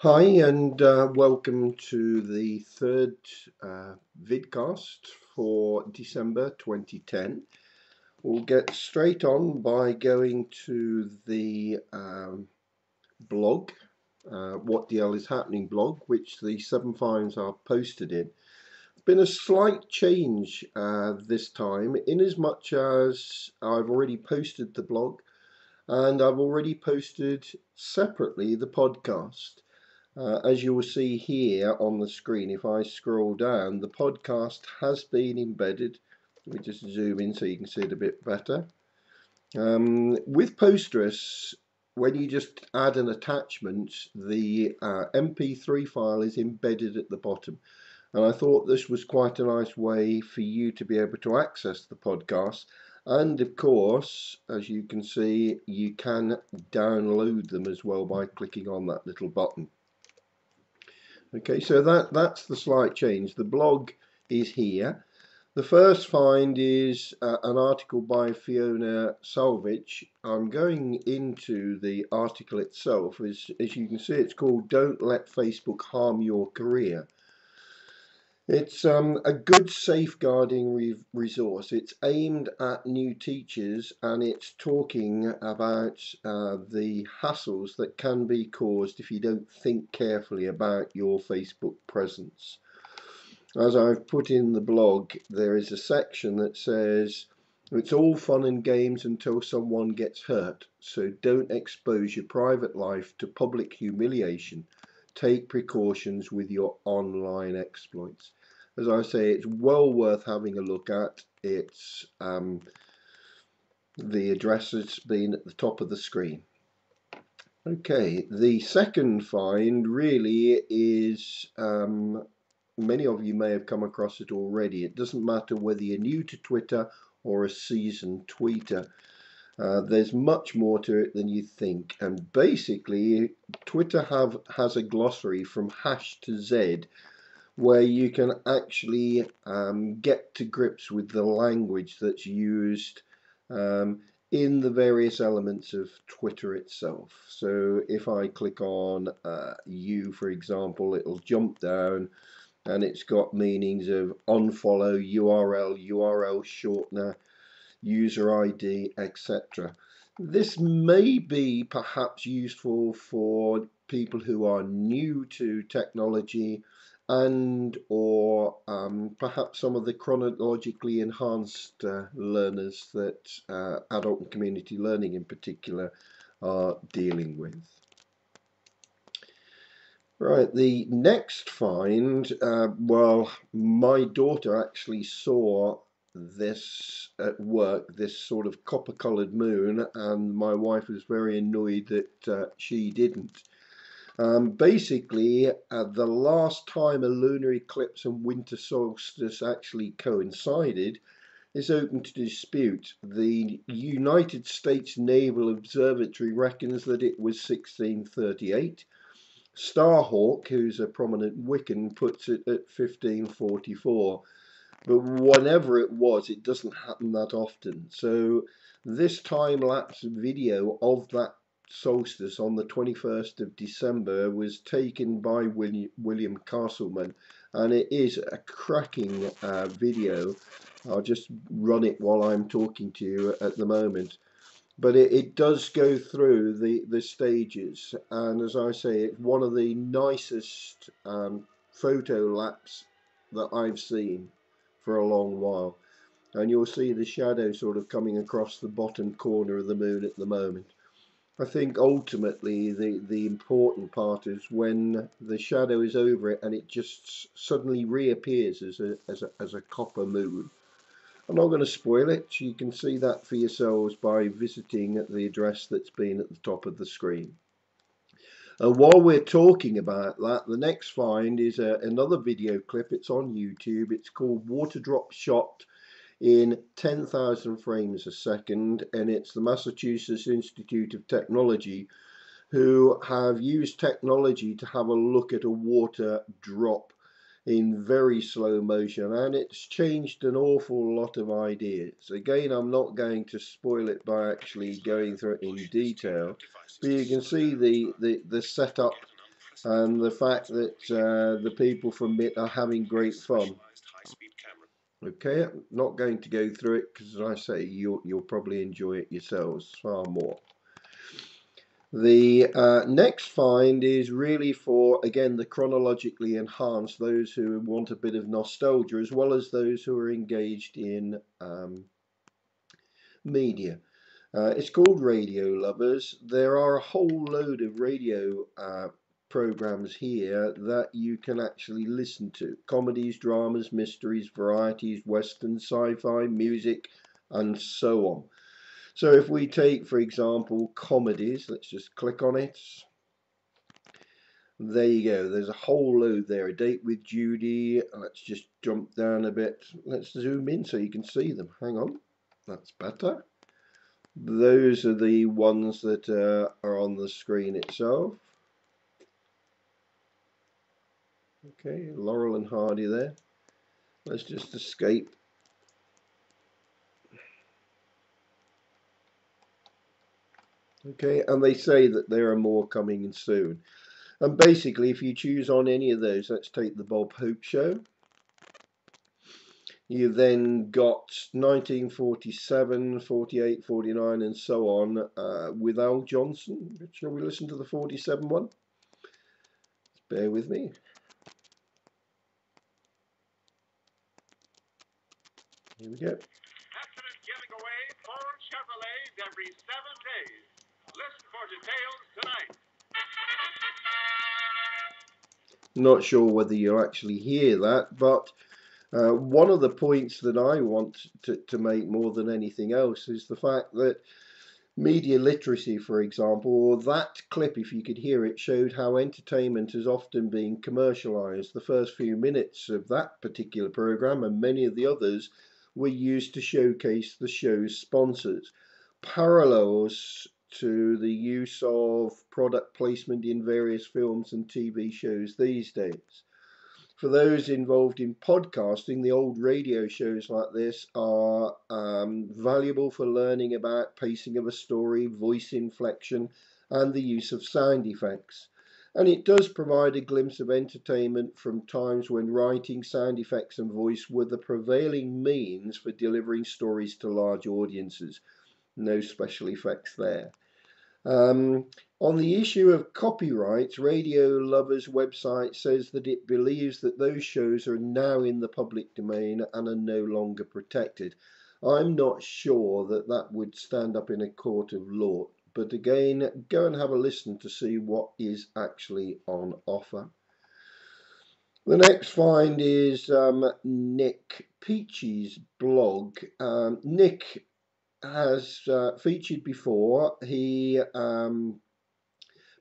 Hi and welcome to the third vidcast for December 2010. We'll get straight on by going to the blog, What the Hell is Happening blog, which the seven finds are posted in. Been a slight change this time, in as much as I've already posted the blog and I've already posted separately the podcast. As you will see here on the screen, if I scroll down, the podcast has been embedded. Let me just zoom in so you can see it a bit better. With Postgres, when you just add an attachment, the MP3 file is embedded at the bottom. And I thought this was quite a nice way for you to be able to access the podcast. And of course, as you can see, you can download them as well by clicking on that little button. Okay, so that's the slight change. The blog is here. The first find is an article by Fiona Salvich. I'm going into the article itself. As you can see, it's called Don't Let Facebook Harm Your Career. It's a good safeguarding resource. It's aimed at new teachers and it's talking about the hassles that can be caused if you don't think carefully about your Facebook presence. As I've put in the blog, there is a section that says, it's all fun and games until someone gets hurt, so don't expose your private life to public humiliation. Take precautions with your online exploits. As I say, it's well worth having a look at. It's the address has been at the top of the screen. Okay, the second find really is, many of you may have come across it already. It doesn't matter whether you're new to Twitter or a seasoned tweeter. There's much more to it than you think, and basically Twitter has a glossary from hash to Z where you can actually get to grips with the language that's used in the various elements of Twitter itself. So if I click on you, for example, it'll jump down and it's got meanings of unfollow, URL, URL shortener, user ID, etc. This may be perhaps useful for people who are new to technology and or perhaps some of the chronologically enhanced learners that adult and community learning in particular are dealing with. Right, the next find, well, my daughter actually saw this at work, this sort of copper-coloured moon, and my wife was very annoyed that she didn't. Basically, the last time a lunar eclipse and winter solstice actually coincided is open to dispute. The United States Naval Observatory reckons that it was 1638. Starhawk, who's a prominent Wiccan, puts it at 1544. But whatever it was, it doesn't happen that often. So this time-lapse video of that solstice on the 21st of December was taken by William Castleman, and it is a cracking video. I'll just run it while I'm talking to you at the moment. But it does go through the stages, and as I say, it's one of the nicest photo laps that I've seen for a long while, and you'll see the shadow sort of coming across the bottom corner of the moon at the moment. I think ultimately the important part is when the shadow is over it and it just suddenly reappears as a copper moon. I'm not going to spoil it. You can see that for yourselves by visiting the address that's been at the top of the screen. And while we're talking about that, the next find is another video clip. It's on YouTube. It's called Water Drop Shot in 10,000 frames a second. And it's the Massachusetts Institute of Technology who have used technology to have a look at a water drop in very slow motion. And it's changed an awful lot of ideas. Again, I'm not going to spoil it by actually going through it in detail. But you can see the setup and the fact that the people from it are having great fun. Okay, I'm not going to go through it because, as I say, you'll probably enjoy it yourselves far more. The next find is really for, again, the chronologically enhanced, those who want a bit of nostalgia, as well as those who are engaged in media. It's called Radio Lovers. There are a whole load of radio programs here that you can actually listen to. Comedies, dramas, mysteries, varieties, western, sci-fi, music, and so on. So if we take, for example, comedies, let's just click on it. There you go. There's a whole load there. A Date with Judy. Let's just jump down a bit. Let's zoom in so you can see them. Hang on. That's better. Those are the ones that are on the screen itself. Okay, Laurel and Hardy there. Let's just escape. Okay, and they say that there are more coming in soon. And basically, if you choose on any of those, let's take the Bob Hope Show. You then got 1947, 48, 49, and so on with Al Johnson. Shall we listen to the 47 one? Bear with me. Here we go. Accident giving away 4 Chevrolets every 7 days. Listen for details tonight. Not sure whether you'll actually hear that, but one of the points that I want to make more than anything else is the fact that media literacy, for example, or that clip, if you could hear it, showed how entertainment is often being commercialized. The first few minutes of that particular program and many of the others were used to showcase the show's sponsors. Parallels to the use of product placement in various films and TV shows these days. For those involved in podcasting, the old radio shows like this are valuable for learning about pacing of a story, voice inflection, and the use of sound effects. And it does provide a glimpse of entertainment from times when writing, sound effects, and voice were the prevailing means for delivering stories to large audiences. No special effects there. On the issue of copyrights, Radio Lovers' website says that it believes that those shows are now in the public domain and are no longer protected. I'm not sure that that would stand up in a court of law, but again, go and have a listen to see what is actually on offer. The next find is Nick Peachy's blog. Nick has featured before. He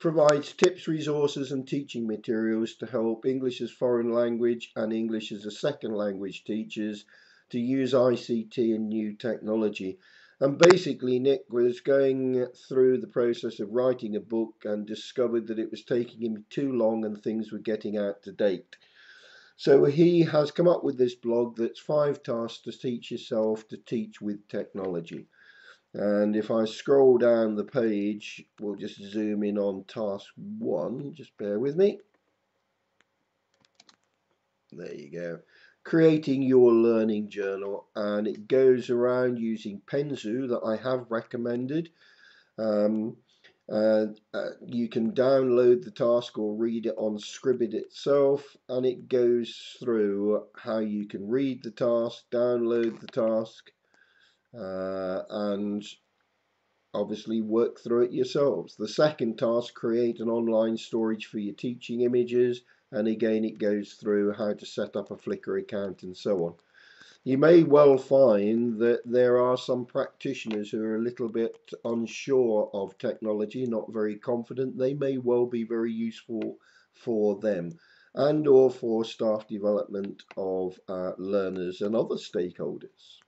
provides tips, resources, and teaching materials to help English as foreign language and English as a second language teachers to use ICT and new technology. And basically, Nick was going through the process of writing a book and discovered that it was taking him too long and things were getting out to date. So he has come up with this blog that's 5 tasks to teach yourself to teach with technology. And if I scroll down the page, we'll just zoom in on task 1. Just bear with me. There you go. Creating your learning journal. And it goes around using Penzu that I have recommended. You can download the task or read it on Scribd itself, and it goes through how you can read the task, download the task, and obviously work through it yourselves. The second task, create an online storage for your teaching images, and again it goes through how to set up a Flickr account and so on. You may well find that there are some practitioners who are a little bit unsure of technology, not very confident. They may well be very useful for them and or for staff development of learners and other stakeholders.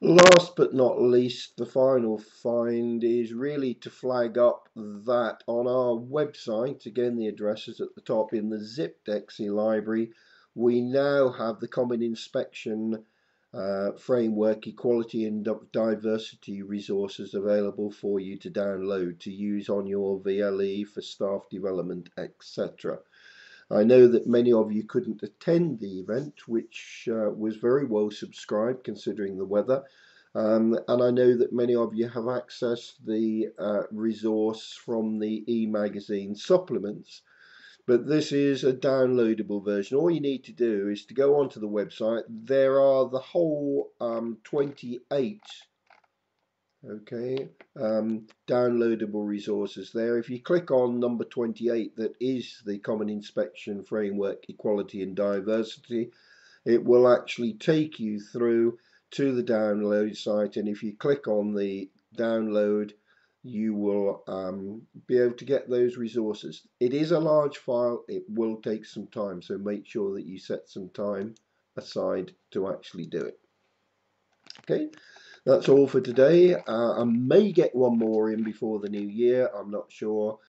Last but not least, the final find is really to flag up that on our website, again the address is at the top, in the ZipDex library, we now have the common inspection framework, equality and diversity resources available for you to download to use on your VLE for staff development, etc. I know that many of you couldn't attend the event, which was very well subscribed considering the weather, and I know that many of you have accessed the resource from the e-magazine supplements. But this is a downloadable version. All you need to do is to go onto the website. There are the whole 28 downloadable resources there. If you click on number 28, that is the Common Inspection Framework, Equality and Diversity, it will actually take you through to the download site. And if you click on the download, you will be able to get those resources. It is a large file, it will take some time, so make sure that you set some time aside to actually do it. Okay, that's all for today. I may get one more in before the new year, I'm not sure.